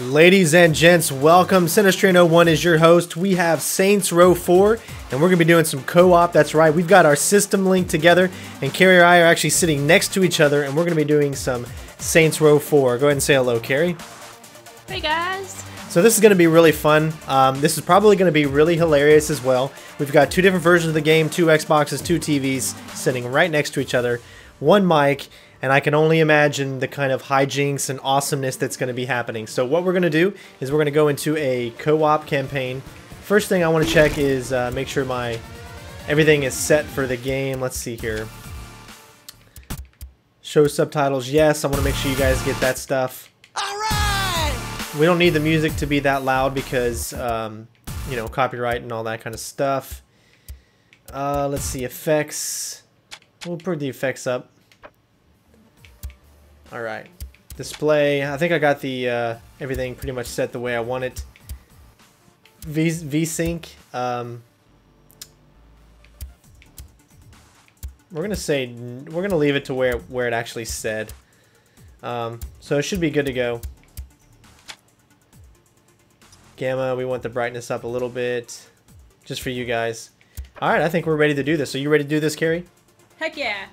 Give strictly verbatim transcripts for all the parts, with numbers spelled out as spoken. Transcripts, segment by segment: Ladies and gents, welcome. Sinistrino one is your host. We have Saints Row four, and we're going to be doing some co-op. That's right, we've got our system linked together, and Carrie and I are actually sitting next to each other, and we're going to be doing some Saints Row four. Go ahead and say hello, Carrie. Hey, guys. So this is going to be really fun. Um, this is probably going to be really hilarious as well. We've got two different versions of the game, two Xboxes, two T Vs, sitting right next to each other, one mic, and I can only imagine the kind of hijinks and awesomeness that's going to be happening. So what we're going to do is we're going to go into a co-op campaign. First thing I want to check is uh, make sure my everything is set for the game. Let's see here. Show subtitles, yes. I want to make sure you guys get that stuff. All right. We don't need the music to be that loud because um, you know, copyright and all that kind of stuff. Uh, let's see, effects. We'll put the effects up. All right, display. I think I got the uh, everything pretty much set the way I want it. V VSync. Um, we're gonna say we're gonna leave it to where where it actually said. Um, so it should be good to go. Gamma. We want the brightness up a little bit, just for you guys. All right, I think we're ready to do this. Are you ready to do this, Carrie? Heck yeah!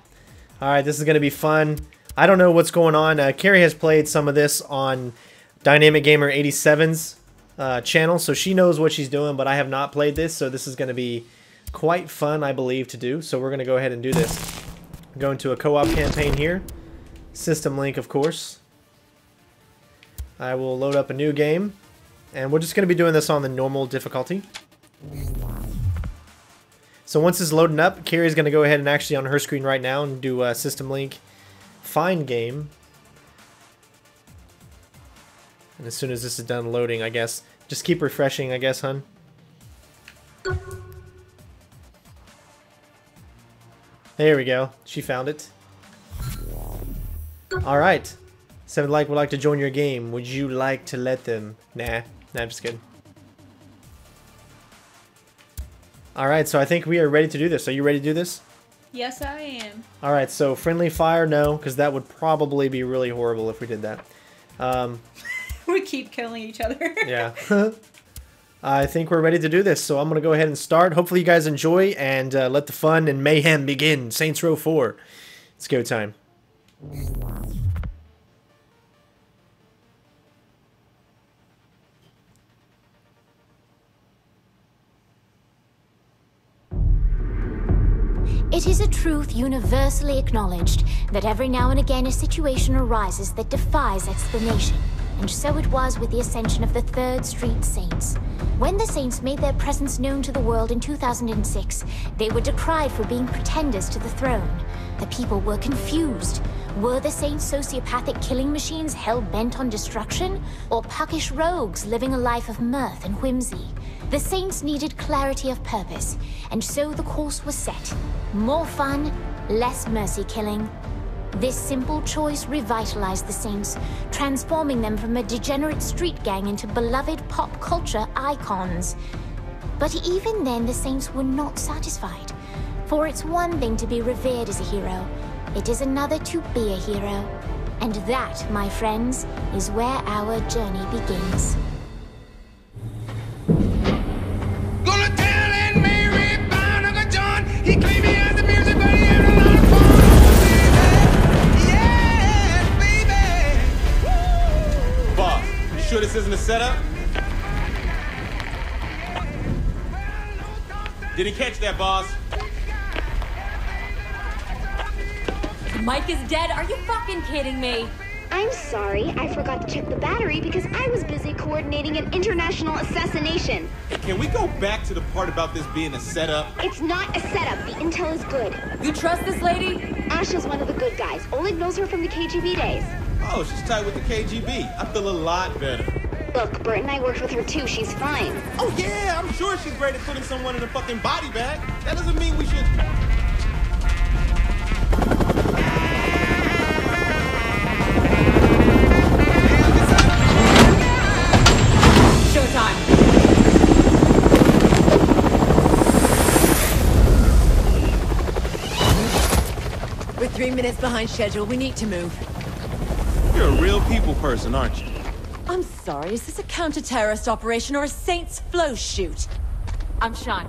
All right, this is gonna be fun. I don't know what's going on. Uh, Carrie has played some of this on Dynamic Gamer eighty-seven's uh, channel, so she knows what she's doing, but I have not played this, so this is going to be quite fun, I believe, to do. So we're going to go ahead and do this. Go into a co-op campaign here. System link, of course. I will load up a new game, and we're just going to be doing this on the normal difficulty. So once it's loading up, Carrie's going to go ahead and actually on her screen right now and do uh, System Link. Find game, and as soon as this is done loading, I guess just keep refreshing, I guess, hun. There we go, she found it. All right, Seven Like would like to join your game. Would you like to let them? Nah, nah, I'm just kidding. All right, so I think we are ready to do this. Are you ready to do this? Yes, I am. All right, so friendly fire, no, because that would probably be really horrible if we did that. Um, we keep killing each other. Yeah. I think we're ready to do this, so I'm going to go ahead and start. Hopefully you guys enjoy, and uh, let the fun and mayhem begin. Saints Row four. It's go time. It is a truth universally acknowledged that every now and again a situation arises that defies explanation, and so it was with the ascension of the Third Street Saints. When the Saints made their presence known to the world in two thousand six, they were decried for being pretenders to the throne. The people were confused. Were the Saints sociopathic killing machines hell-bent on destruction, or puckish rogues living a life of mirth and whimsy? The Saints needed clarity of purpose, and so the course was set. More fun, less mercy killing. This simple choice revitalized the Saints, transforming them from a degenerate street gang into beloved pop culture icons. But even then, the Saints were not satisfied. For it's one thing to be revered as a hero, it is another to be a hero. And that, my friends, is where our journey begins. This isn't a setup? Didn't catch that, boss. Mike is dead. Are you fucking kidding me? I'm sorry. I forgot to check the battery because I was busy coordinating an international assassination. Hey, can we go back to the part about this being a setup? It's not a setup. The intel is good. You trust this lady? Asha's one of the good guys. Oleg knows her from the K G B days. Oh, she's tied with the K G B. I feel a lot better. Look, Bert and I worked with her too. She's fine. Oh, yeah, I'm sure she's great at putting someone in a fucking body bag. That doesn't mean we should... Showtime. We're three minutes behind schedule. We need to move. You're a real people person, aren't you? I'm sorry, is this a counter-terrorist operation or a Saints flow shoot? I'm Shine.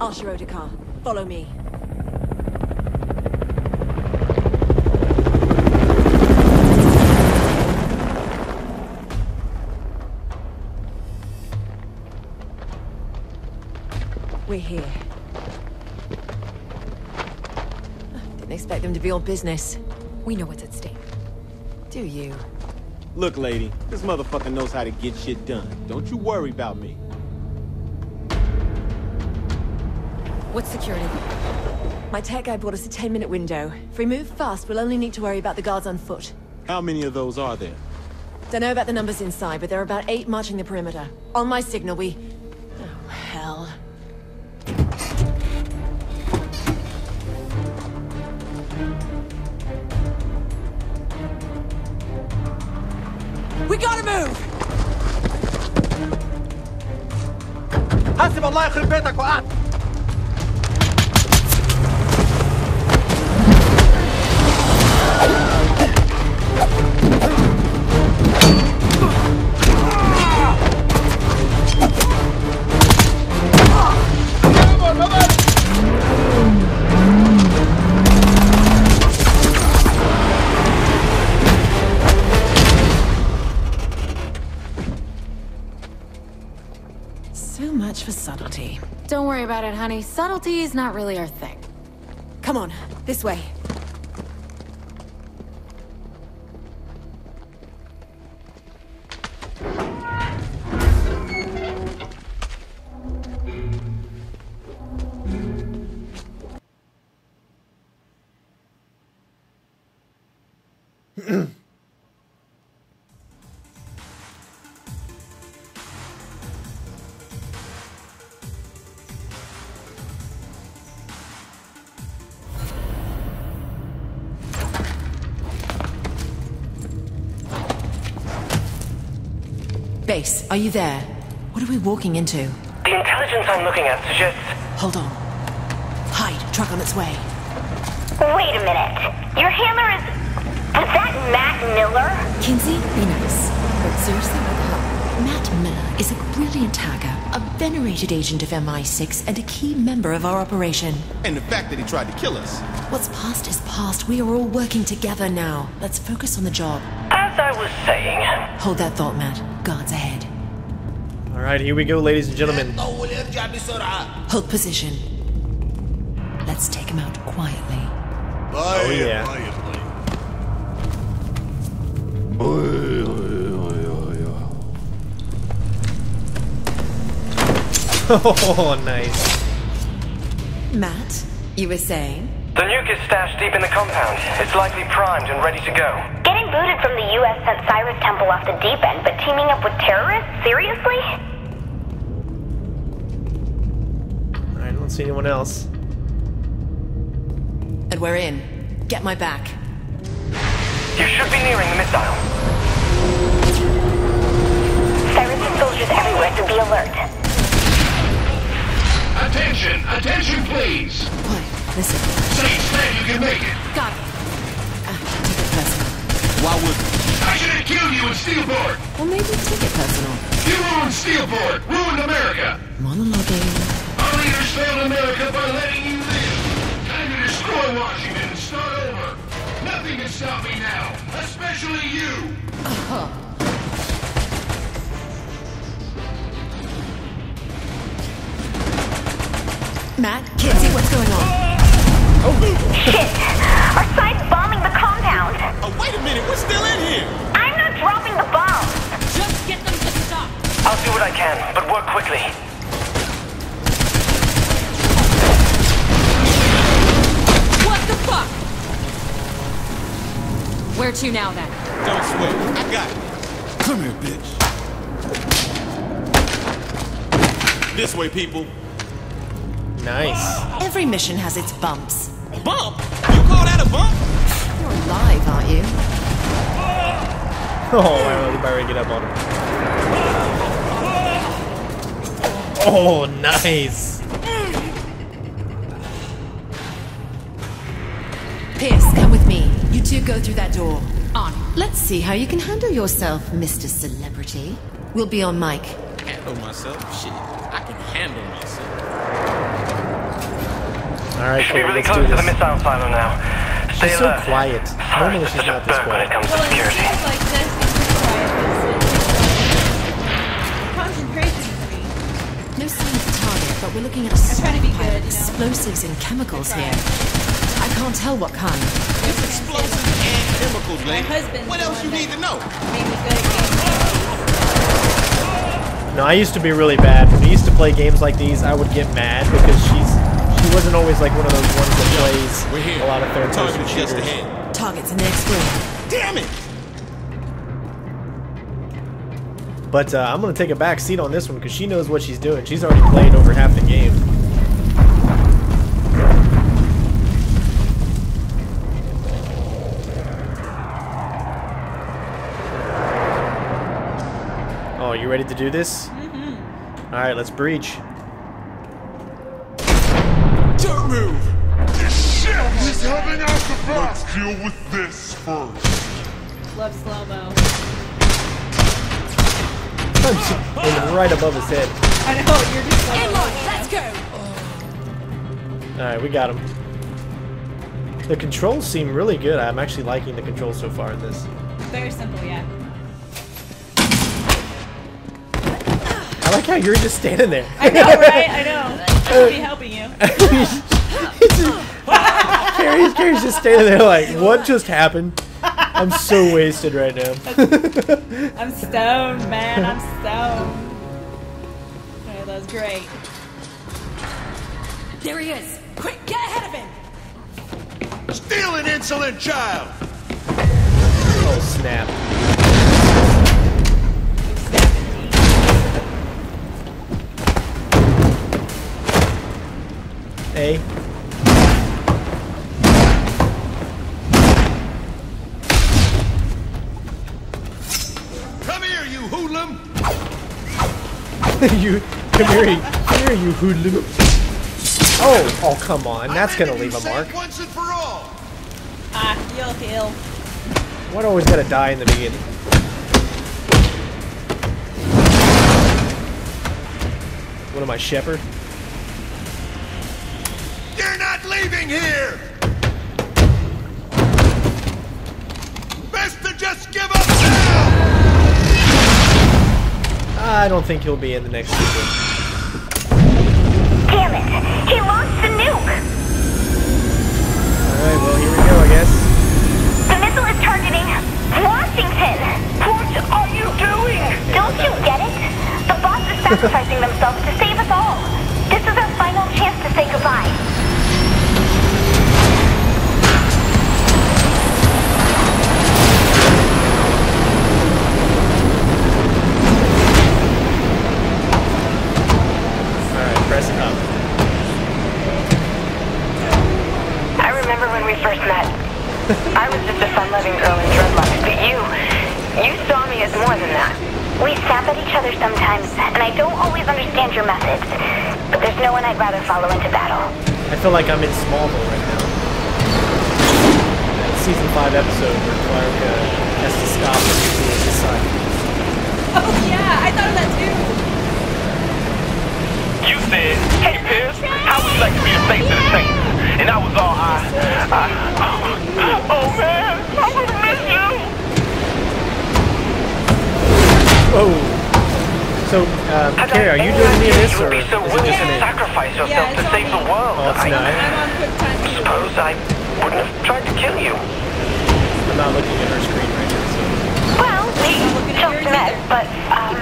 Asher Odekar, follow me. We're here. Didn't expect them to be all business. We know what's at stake. Do you? Look, lady, this motherfucker knows how to get shit done. Don't you worry about me. What's security? My tech guy brought us a ten-minute window. If we move fast, we'll only need to worry about the guards on foot. How many of those are there? Don't know about the numbers inside, but there are about eight marching the perimeter. On my signal, we... Oh, hell. We gotta move! حسب الله يخرب بيتك وقعت! For subtlety. Don't worry about it, honey. Subtlety is not really our thing. Come on, this way. Base, are you there? What are we walking into? The intelligence I'm looking at suggests... Hold on. Hide. Truck on its way. Wait a minute. Your handler is... Is that Matt Miller? Kinsey Phoenix. But seriously, what the hell? Matt Miller is a brilliant hacker, a venerated agent of M I six, and a key member of our operation. And the fact that he tried to kill us. What's past is past. We are all working together now. Let's focus on the job. As I was saying... Hold that thought, Matt. Guards ahead. All right, here we go, ladies and gentlemen. Hold position. Let's take him out quietly. Oh yeah. Oh, nice. Matt, you were saying? The nuke is stashed deep in the compound. It's likely primed and ready to go. Booted from the U S sent Cyrus Temple off the deep end, but teaming up with terrorists? Seriously? I don't see anyone else. And we're in. Get my back. You should be nearing the missile. Cyrus and soldiers everywhere, so be alert. Attention! Attention, please! What? Listen. Stay steady, you can make it. Got it. Why would... I should have killed you in Steelport! Well, maybe take it personal. You ruined Steelport! Ruined America! Monologuing. Our leaders failed America by letting you live! Time to destroy Washington and start over! Nothing can stop me now! Especially you! Uh-huh. Matt, Kinsey, what's going on? Oh! Shit! Our side's bombing the compound! Oh, wait a minute, we're still in here! I'm not dropping the bomb! Just get them to stop! I'll do what I can, but work quickly. What the fuck? Where to now, then? Don't sweat. I got it. Come here, bitch. This way, people. Nice. Every mission has its bumps. A bump? You call that a bump? You're alive, aren't you? Oh, I really better get up on him. Oh, nice. Pierce, come with me. You two go through that door. On. Let's see how you can handle yourself, Mister Celebrity. We'll be on mic. Handle myself? Shit, I can handle myself. All right, should be really close to the missile silo now. Stay she's alert. So quiet. Normally she's not this quiet. When it comes well, to security. Like this, it's concentration for me. No signs of target, but we're looking at a trying to be good, you know? Explosives and chemicals right. Here. I can't tell what kind. It's explosives and chemicals, lady. What else you need to know? No, I used to be really bad. When I used to play games like these, I would get mad because she's she wasn't always like one of those ones that plays a lot of third-person shooters. Target's in the next room. Damn it! But uh, I'm gonna take a back seat on this one because she knows what she's doing. She's already played over half the game. You ready to do this? Mm-hmm. All right, let's breach. Don't move. This shit is coming out the box. Let's deal with this first. Love slow-mo. And right above his head. I know you're just. Like, oh, let's go. All right, we got him. The controls seem really good. I'm actually liking the controls so far in this. Very simple, yeah. I like how you're just standing there. I know, right? I know. I should be helping you. just, Carrie's, Carrie's just standing there like, what just happened? I'm so wasted right now. I'm stoned, man. I'm stoned. Oh, that was great. There he is. Quick, get ahead of him. Steal an insolent child. Oh, snap. A. Come here, you hoodlum! you come here, come here, you hoodlum! Oh, oh, come on! That's gonna leave a mark. Once and for all. Ah, you'll heal. One always gotta die in the beginning. What am I, Shepherd? You're not leaving here! Best to just give up now! I don't think he'll be in the next season. Damn it! He launched the nuke! Alright, well, here we go, I guess. The missile is targeting Washington! What are you doing? Yeah, don't you get it? The bots are sacrificing themselves to save us all. This is our final chance to say goodbye. First met. I was just a fun-loving girl in dreadlocks, but you, you saw me as more than that. We sap at each other sometimes, and I don't always understand your methods, but there's no one I'd rather follow into battle. I feel like I'm in Smallville right now. That season five episode where Clark uh, has to stop and reveal his son. Oh yeah, I thought of that too. You said, hey Pierce, how would you like to be a face of the Saints? And I was all I, I, oh, oh man, I would miss you. Oh, so, uh, Carrie, are you doing any of this, or is so it just an sacrifice yourself yeah, to save me. The world. Oh, it's not. I suppose I wouldn't have tried to kill you. I'm not looking at her screen right now, so. Well, we just met, but, um,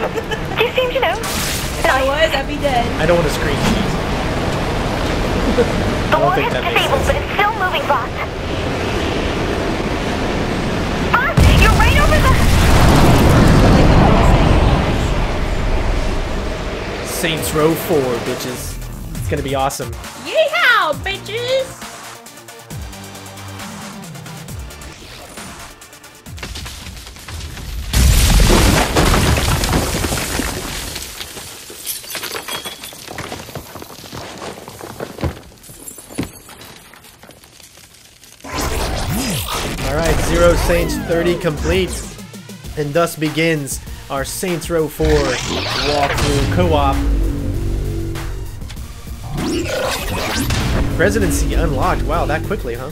you seem to know. If I was, I'd be dead. I don't want to scream, please. The wall is disabled, but it's still moving, boss. Boss, you're right over the... Saints Row four, bitches. It's gonna be awesome. Yeehaw, Row Saints thirty complete, and thus begins our Saints Row four walkthrough co-op. Presidency unlocked. Wow, that quickly, huh?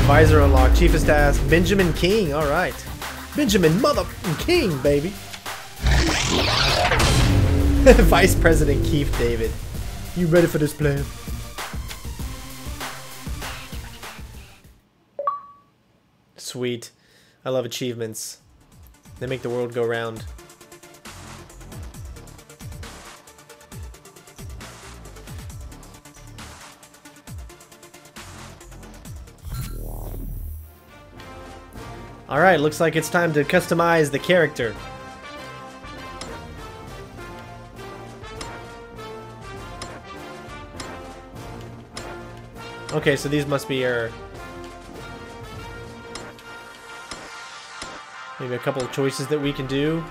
Advisor unlocked. Chief of Staff Benjamin King. All right, Benjamin motherfucking King, baby. Vice President Keith David. You ready for this plan? Sweet. I love achievements. They make the world go round. Alright, looks like it's time to customize the character. Okay, so these must be our... maybe a couple of choices that we can do.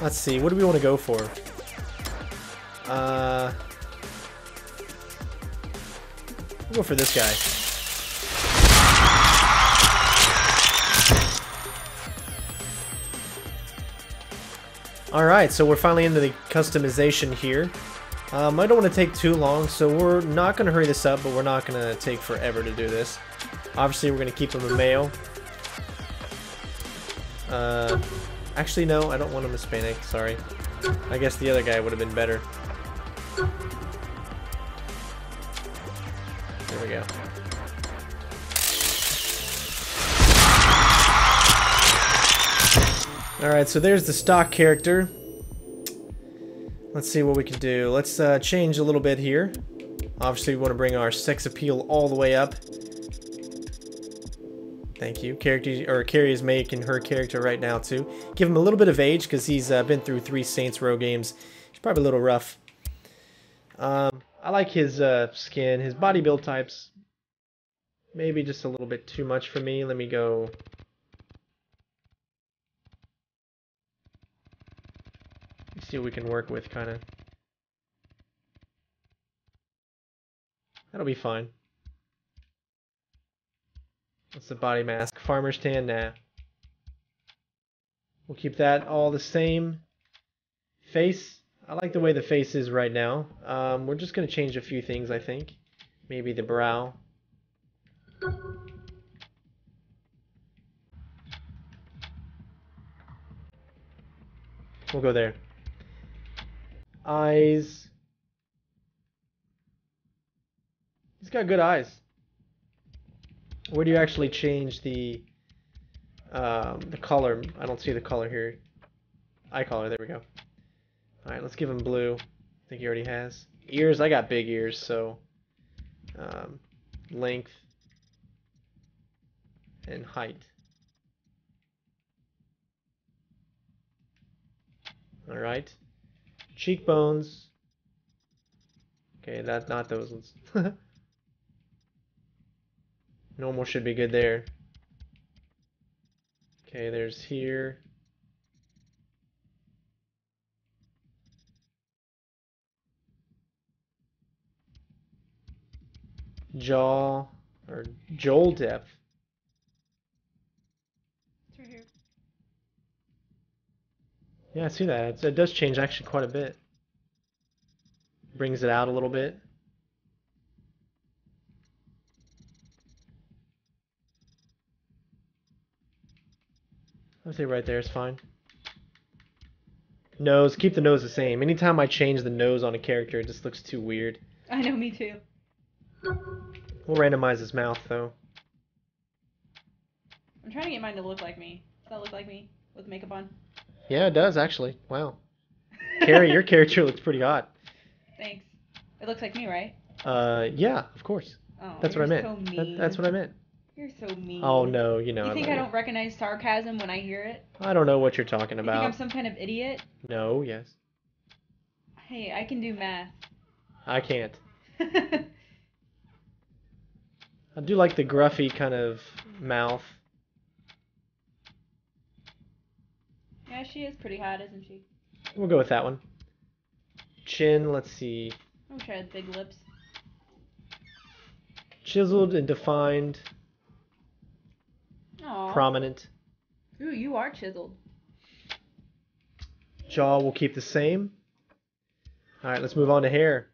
Let's see, what do we want to go for? Uh, we'll go for this guy. Alright, so we're finally into the customization here. Um, I don't want to take too long, so we're not going to hurry this up, but we're not going to take forever to do this. Obviously, we're going to keep him a male. Uh, actually, no, I don't want him Hispanic, sorry. I guess the other guy would have been better. There we go. Alright, so there's the stock character. Let's see what we can do. Let's uh, change a little bit here. Obviously, we want to bring our sex appeal all the way up. Thank you. Character, or Carrie is making her character right now, too. Give him a little bit of age, because he's uh, been through three Saints Row games. He's probably a little rough. Um, I like his uh, skin. His body build type's maybe just a little bit too much for me. Let me go... see what we can work with, kind of. That'll be fine. What's the body mask? Farmer's tan? Nah. We'll keep that all the same. Face. I like the way the face is right now. Um, we're just going to change a few things, I think. Maybe the brow. We'll go there. Eyes. He's got good eyes. Where do you actually change the um, the color? I don't see the color here. Eye color. There we go. All right, let's give him blue. I think he already has ears. I got big ears, so um, length and height. All right. Cheekbones. Okay, that's not those ones. Normal should be good there. Okay, there's here. Jaw or jowl depth. It's right here. Yeah, I see that. It's, it does change actually quite a bit. Brings it out a little bit. I'll say right there is fine. Nose. Keep the nose the same. Anytime I change the nose on a character, it just looks too weird. I know, me too. We'll randomize his mouth, though. I'm trying to get mine to look like me. Does that look like me with makeup on? Yeah, it does, actually. Wow. Carrie, your character looks pretty hot. Thanks. It looks like me, right? Uh, yeah, of course. Oh, that's what I meant. So mean. That, that's what I meant. You're so mean. Oh, no, you know. You think I, I don't recognize sarcasm when I hear it? I don't know what you're talking about. You think I'm some kind of idiot? No, yes. Hey, I can do math. I can't. I do like the gruffy kind of mouth. Yeah, she is pretty hot, isn't she? We'll go with that one. Chin, let's see. I'm gonna try the big lips. Chiseled and defined. Aww. Prominent. Ooh, you are chiseled. Jaw will keep the same. All right, let's move on to hair.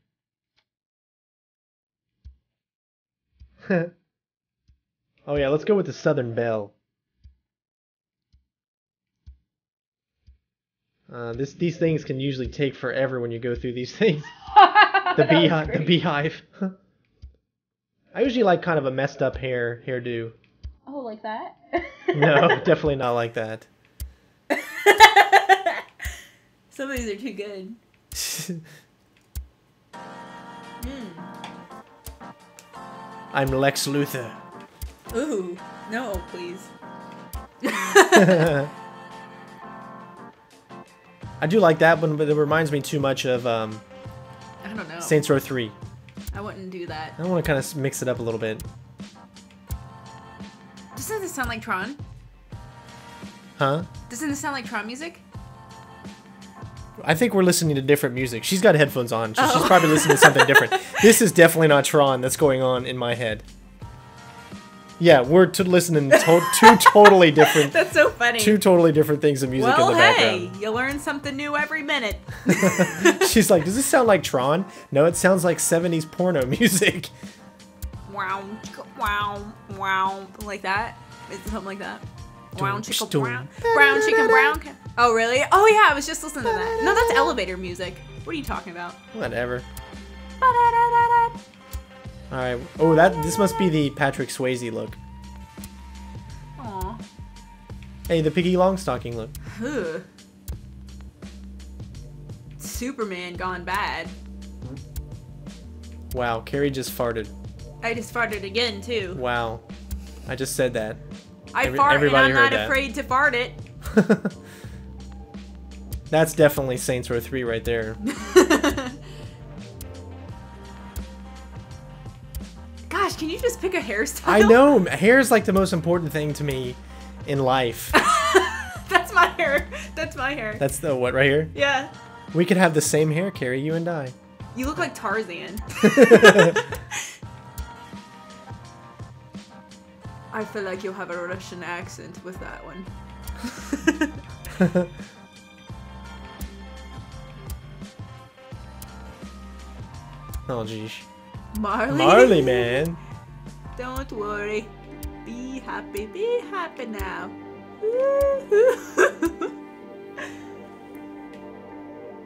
Oh yeah, let's go with the Southern Belle. Uh, this these things can usually take forever when you go through these things. The beehive. The beehive. I usually like kind of a messed up hair hairdo. Oh, like that? No, definitely not like that. Some of these are too good. mm. I'm Lex Luthor. Ooh, no, please. I do like that one, but it reminds me too much of um, I don't know. Saints Row three. I wouldn't do that. I want to kind of mix it up a little bit. Doesn't this sound like Tron? Huh? Doesn't this sound like Tron music? I think we're listening to different music. She's got headphones on, so oh. she's probably listening to something different. This is definitely not Tron that's going on in my head. Yeah, we're to listening to to two totally different... That's so funny. Two totally different things of music well, in the hey, background. Well, hey, you learn something new every minute. She's like, does this sound like Tron? No, it sounds like seventies porno music. Wow, wow, wow. Like that? Is it something like that? Brown chicken, brown, brown chicken, brown. Oh really? Oh yeah, I was just listening to that. No, that's elevator music. What are you talking about? Whatever. All right. Oh, that this must be the Patrick Swayze look. Aw. Hey, the Piggy Longstocking look. Ugh. Superman gone bad. Wow, Carrie just farted. I just farted again too. Wow, I just said that. I Every, fart and I'm not that. afraid to fart it. That's definitely Saints Row three right there. Gosh, can you just pick a hairstyle? I know. Hair is like the most important thing to me in life. That's my hair. That's my hair. That's the what right here? Yeah. We could have the same hair, Carrie, you and I. You look like Tarzan. I feel like you'll have a Russian accent with that one. Oh, geez. Marley. Marley, man. Don't worry. Be happy. Be happy now.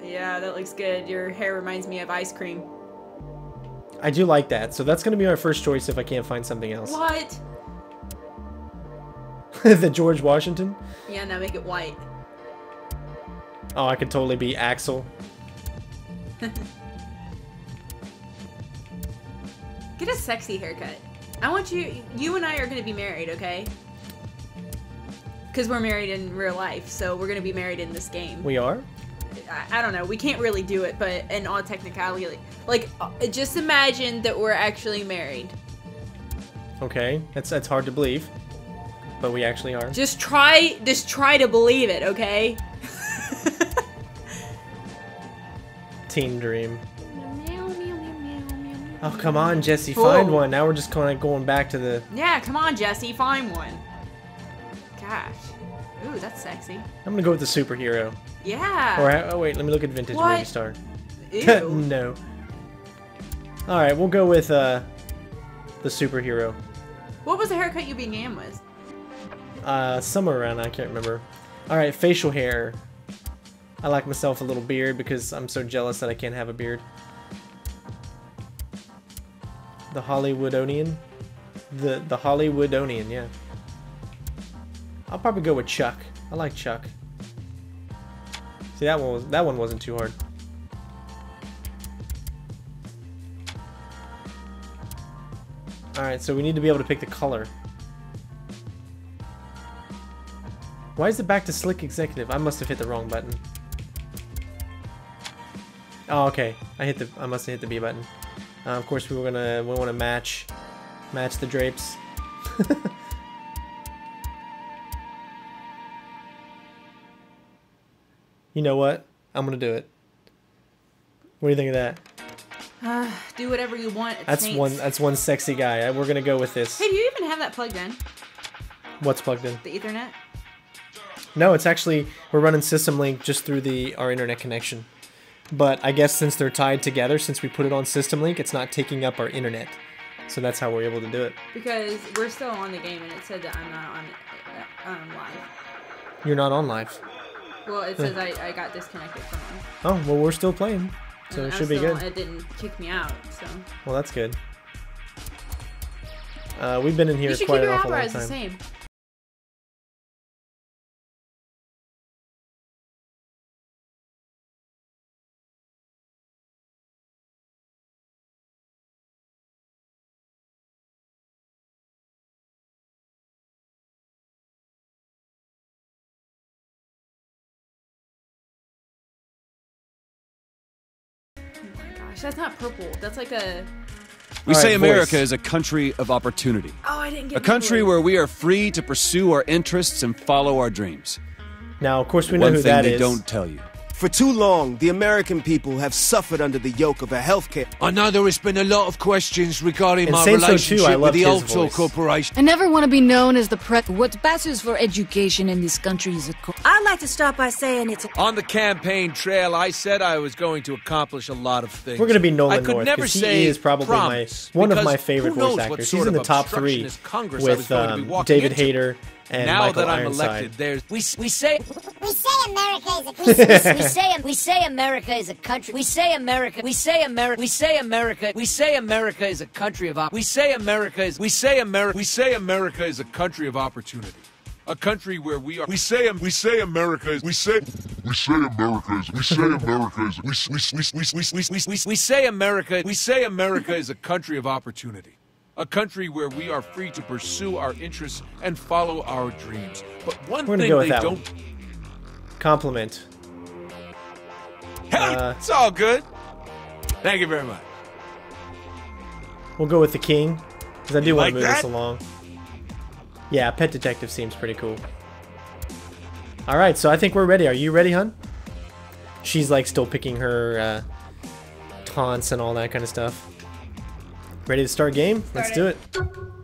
Yeah, that looks good. Your hair reminds me of ice cream. I do like that. So that's going to be our first choice if I can't find something else. What? The George Washington? Yeah, now make it white. Oh, I could totally be Axel. Get a sexy haircut. I want you... You and I are going to be married, okay? Because we're married in real life, so we're going to be married in this game. We are? I, I don't know. We can't really do it, but in all technicality... Like, just imagine that we're actually married. Okay. That's, that's hard to believe. But we actually are. Just try, just try to believe it, okay? Teen dream. Oh, come on, Jesse, find Whoa. one. Now we're just kind of going back to the... Yeah, come on, Jesse, find one. Gosh. Ooh, that's sexy. I'm gonna go with the superhero. Yeah. Or, oh, wait, let me look at vintage what? movie star. Ew. No. All right, we'll go with uh, the superhero. What was the haircut you began with? Uh, somewhere around, I can't remember. Alright, facial hair. I like myself a little beard because I'm so jealous that I can't have a beard. The Hollywoodonian? The the Hollywoodonian, yeah. I'll probably go with Chuck. I like Chuck. See, that one was that one wasn't too hard. Alright, so we need to be able to pick the color. Why is it back to Slick Executive? I must have hit the wrong button. Oh, okay. I hit the. I must have hit the B button. Uh, of course, we were gonna. We want to match Match the drapes. You know what? I'm gonna do it. What do you think of that? Uh, do whatever you want. It's that's Saints. one. That's one sexy guy. We're gonna go with this. Hey, do you even have that plugged in? What's plugged in? The Ethernet. No, it's actually we're running System Link just through the our internet connection. But I guess since they're tied together, since we put it on System Link, it's not taking up our internet. So that's how we're able to do it. Because we're still on the game, and it said that I'm not on um, live. You're not on live. Well, it says yeah. I, I got disconnected from it. Oh, well, we're still playing, so and it should still, be good. It didn't kick me out, so. Well, that's good. Uh, we've been in here quite an awful long time. The same. That's not purple. That's like a... We right, say America voice. Is a country of opportunity. Oh, I didn't get it. A country where we are free to pursue our interests and follow our dreams. Now, of course, we know One who that they is. One thing they don't tell you. For too long, the American people have suffered under the yoke of a healthcare. I know there has been a lot of questions regarding and my relationship too, with the Alto Corporation. I never want to be known as the pre... What passes for education in this country is a... Co I'd like to start by saying it's... A On the campaign trail, I said I was going to accomplish a lot of things. We're going to be Nolan I could North, never say he is probably my, one of my favorite voice actors. He's in the top three Congress with um, David Hayter. And now Michael that I'm Ironside. Elected, there's we we say we say America is a we, we say we say America is a country. We say America. We say America. We say America. We say America is a country of op we say America is we say America. We say America is a country of opportunity, a country where we are. We say we say America is we say we say America is we say America is we we we we we we we say America. We say America is a country of opportunity. A country where we are free to pursue our interests and follow our dreams. But one thing go with they don't... One. Compliment. Hell, uh, it's all good. Thank you very much. We'll go with the king, because I do you want like to move that? This along. Yeah, Pet Detective seems pretty cool. Alright, so I think we're ready. Are you ready, hun? She's, like, still picking her uh, taunts and all that kind of stuff. Ready to start game? Let's do it.